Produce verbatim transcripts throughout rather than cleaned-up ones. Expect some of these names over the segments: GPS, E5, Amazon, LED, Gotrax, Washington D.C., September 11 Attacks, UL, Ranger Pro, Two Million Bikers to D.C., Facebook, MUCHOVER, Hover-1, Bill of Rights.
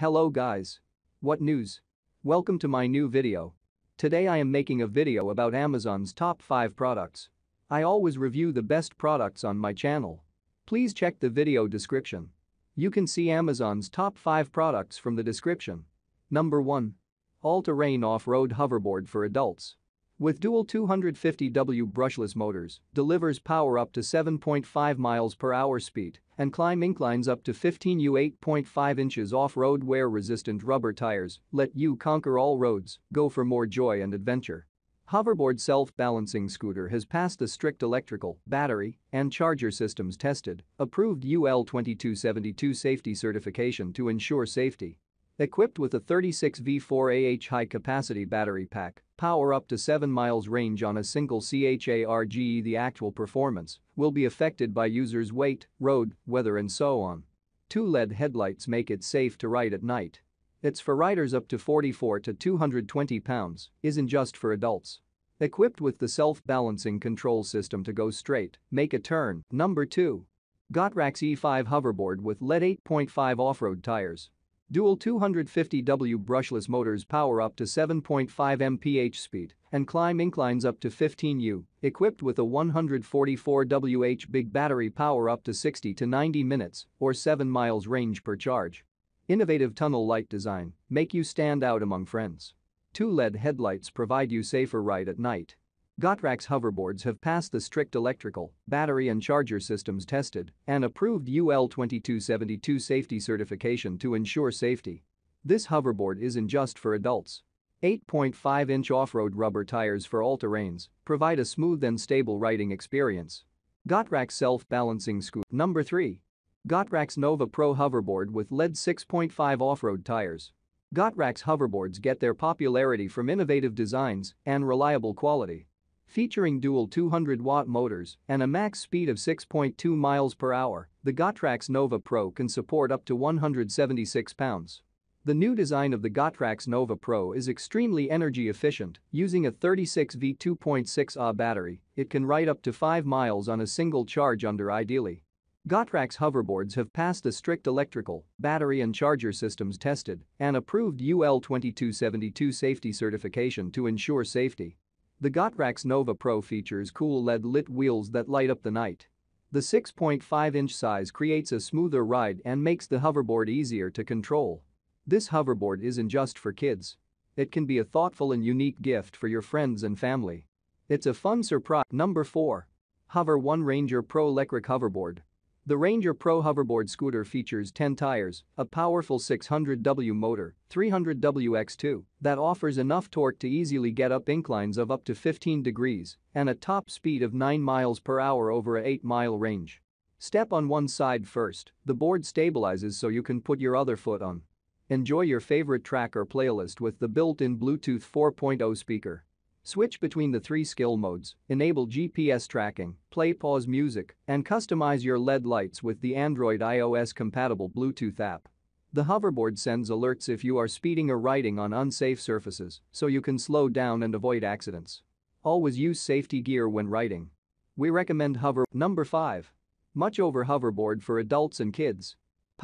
Hello guys. What news? Welcome to my new video. Today I am making a video about Amazon's top five products. I always review the best products on my channel. Please check the video description. You can see Amazon's top five products from the description. Number one. All-terrain off-road hoverboard for adults. With dual two hundred fifty watt brushless motors, delivers power up to seven point five miles per hour speed and climb inclines up to fifteen U. eight point five inches off-road wear-resistant rubber tires let you conquer all roads, go for more joy and adventure. Hoverboard self-balancing scooter has passed the strict electrical, battery, and charger systems tested, approved U L twenty-two seventy-two safety certification to ensure safety. Equipped with a thirty-six volt four amp hour high-capacity battery pack, power up to seven miles range on a single charge. The actual performance will be affected by user's weight, road, weather and so on. Two L E D headlights make it safe to ride at night. It's for riders up to forty-four to two hundred twenty pounds, isn't just for adults. Equipped with the self-balancing control system to go straight, make a turn. Number two. Gotrax E five hoverboard with L E D eight point five off-road tires. Dual two hundred fifty watt brushless motors power up to seven point five miles per hour speed and climb inclines up to fifteen U, equipped with a one hundred forty-four watt big battery power up to sixty to ninety minutes or seven miles range per charge. Innovative tunnel light design make you stand out among friends. Two L E D headlights provide you safer ride at night. Gotrax hoverboards have passed the strict electrical, battery and charger systems tested and approved U L twenty-two seventy-two safety certification to ensure safety. This hoverboard isn't just for adults. eight point five inch off-road rubber tires for all terrains provide a smooth and stable riding experience. Gotrax self-balancing scooter. Number three. Gotrax Nova Pro hoverboard with L E D six point five off-road tires. Gotrax hoverboards get their popularity from innovative designs and reliable quality. Featuring dual two hundred watt motors and a max speed of six point two miles per hour, the Gotrax Nova Pro can support up to one hundred seventy-six pounds. The new design of the Gotrax Nova Pro is extremely energy efficient. Using a thirty-six volt two point six amp hour battery, it can ride up to five miles on a single charge under ideally. Gotrax hoverboards have passed the strict electrical, battery and charger systems tested and approved U L twenty-two seventy-two safety certification to ensure safety. The Gotrax Nova Pro features cool L E D lit wheels that light up the night. The six point five inch size creates a smoother ride and makes the hoverboard easier to control. This hoverboard isn't just for kids. It can be a thoughtful and unique gift for your friends and family. It's a fun surprise. Number four. Hover one Ranger Pro electric hoverboard. The Ranger Pro hoverboard scooter features ten tires, a powerful six hundred watt motor, three hundred watts by two, that offers enough torque to easily get up inclines of up to fifteen degrees, and a top speed of nine miles per hour over a eight mile range. Step on one side first, the board stabilizes so you can put your other foot on. Enjoy your favorite track or playlist with the built-in Bluetooth four point oh speaker. Switch between the three skill modes, enable G P S tracking, play pause music, and customize your L E D lights with the Android iOS compatible Bluetooth app. The hoverboard sends alerts if you are speeding or riding on unsafe surfaces, so you can slow down and avoid accidents. Always use safety gear when riding. We recommend Hover. Number five. MUCHOVER hoverboard for adults and kids.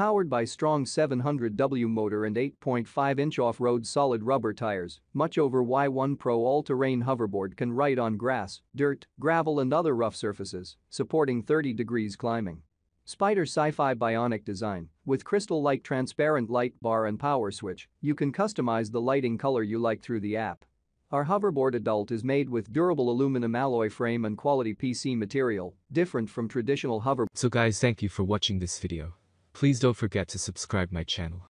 Powered by strong seven hundred watt motor and eight point five inch off-road solid rubber tires, MUCHOVER Y one Pro all-terrain hoverboard can ride on grass, dirt, gravel and other rough surfaces, supporting thirty degrees climbing. Spider Sci-Fi bionic design, with crystal-like transparent light bar and power switch, you can customize the lighting color you like through the app. Our hoverboard adult is made with durable aluminum alloy frame and quality P C material, different from traditional hoverboards. So guys, thank you for watching this video. Please don't forget to subscribe my channel.